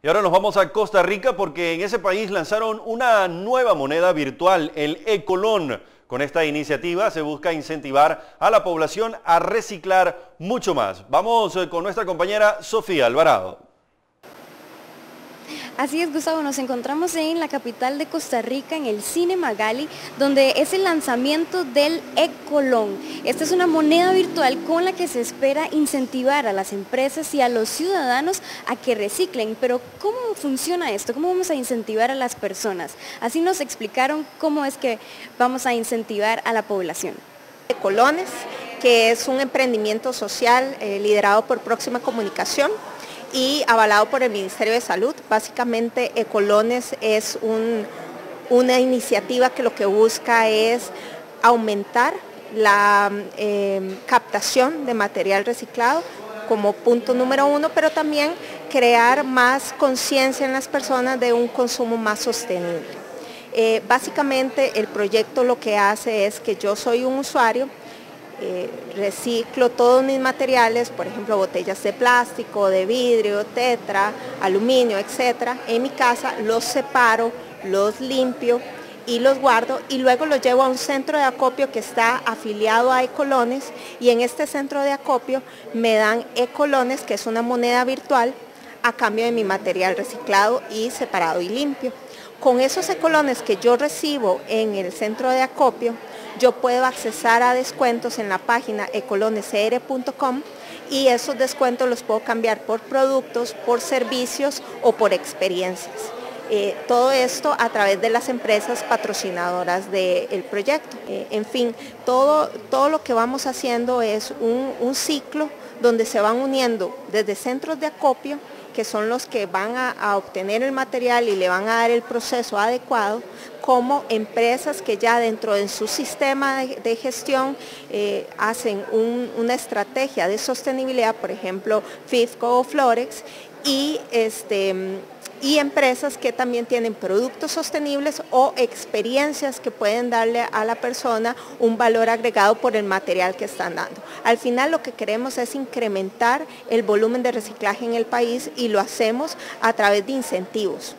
Y ahora nos vamos a Costa Rica porque en ese país lanzaron una nueva moneda virtual, el Ecolón. Con esta iniciativa se busca incentivar a la población a reciclar mucho más. Vamos con nuestra compañera Sofía Alvarado. Así es, Gustavo, nos encontramos en la capital de Costa Rica, en el Cine Magali, donde es el lanzamiento del Ecolón. Esta es una moneda virtual con la que se espera incentivar a las empresas y a los ciudadanos a que reciclen. Pero ¿cómo funciona esto? ¿Cómo vamos a incentivar a las personas? Así nos explicaron cómo es que vamos a incentivar a la población. Ecolones, que es un emprendimiento social liderado por Próxima Comunicación y avalado por el Ministerio de Salud. Básicamente Ecolones es una iniciativa que lo que busca es aumentar la captación de material reciclado como punto número uno, pero también crear más conciencia en las personas de un consumo más sostenible. Básicamente el proyecto lo que hace es que yo soy un usuario, reciclo todos mis materiales, por ejemplo botellas de plástico, de vidrio, tetra, aluminio, etcétera. En mi casa los separo, los limpio y los guardo y luego los llevo a un centro de acopio que está afiliado a Ecolones, y en este centro de acopio me dan Ecolones, que es una moneda virtual, a cambio de mi material reciclado y separado y limpio. Con esos Ecolones que yo recibo en el centro de acopio, yo puedo accesar a descuentos en la página ecolonescr.com y esos descuentos los puedo cambiar por productos, por servicios o por experiencias. Todo esto a través de las empresas patrocinadoras del proyecto. En fin, todo lo que vamos haciendo es un ciclo donde se van uniendo desde centros de acopio, que son los que van a obtener el material y le van a dar el proceso adecuado, como empresas que ya dentro de su sistema de gestión hacen una estrategia de sostenibilidad, por ejemplo FIFCO o Florex, y empresas que también tienen productos sostenibles o experiencias que pueden darle a la persona un valor agregado por el material que están dando. Al final lo que queremos es incrementar el volumen de reciclaje en el país y lo hacemos a través de incentivos.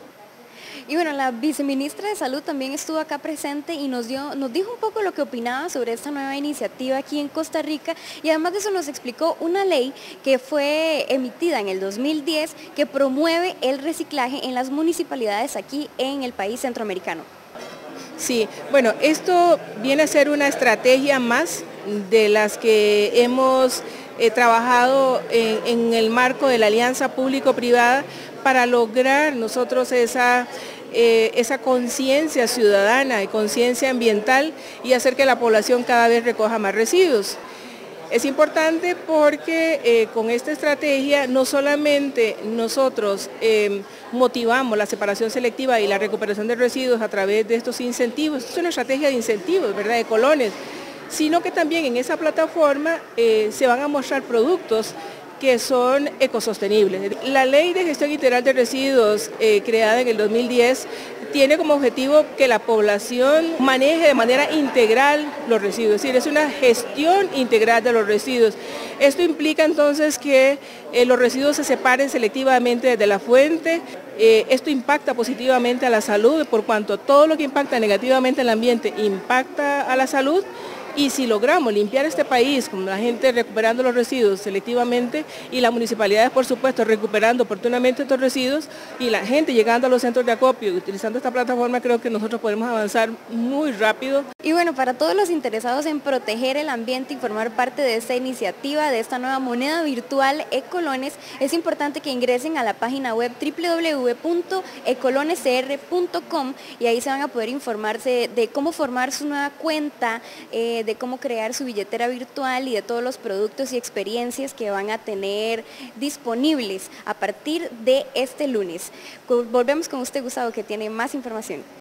Y bueno, la viceministra de Salud también estuvo acá presente y nos dijo un poco lo que opinaba sobre esta nueva iniciativa aquí en Costa Rica, y además de eso nos explicó una ley que fue emitida en el 2010 que promueve el reciclaje en las municipalidades aquí en el país centroamericano. Sí, bueno, esto viene a ser una estrategia más de las que hemos trabajado en el marco de la Alianza Público-Privada para lograr nosotros esa conciencia ciudadana y conciencia ambiental y hacer que la población cada vez recoja más residuos. Es importante porque con esta estrategia no solamente nosotros motivamos la separación selectiva y la recuperación de residuos a través de estos incentivos, es una estrategia de incentivos, ¿verdad?, de Ecolones, sino que también en esa plataforma se van a mostrar productos que son ecosostenibles. La Ley de Gestión Integral de Residuos, creada en el 2010, tiene como objetivo que la población maneje de manera integral los residuos, es decir, es una gestión integral de los residuos. Esto implica entonces que los residuos se separen selectivamente desde la fuente. Esto impacta positivamente a la salud, por cuanto todo lo que impacta negativamente al ambiente impacta a la salud. Y si logramos limpiar este país con la gente recuperando los residuos selectivamente y las municipalidades, por supuesto, recuperando oportunamente estos residuos y la gente llegando a los centros de acopio y utilizando esta plataforma, creo que nosotros podemos avanzar muy rápido. Y bueno, para todos los interesados en proteger el ambiente y formar parte de esta iniciativa, de esta nueva moneda virtual Ecolones, es importante que ingresen a la página web www.ecolonescr.com y ahí se van a poder informarse de cómo formar su nueva cuenta, de cómo crear su billetera virtual y de todos los productos y experiencias que van a tener disponibles a partir de este lunes. Volvemos con usted, Gustavo, que tiene más información.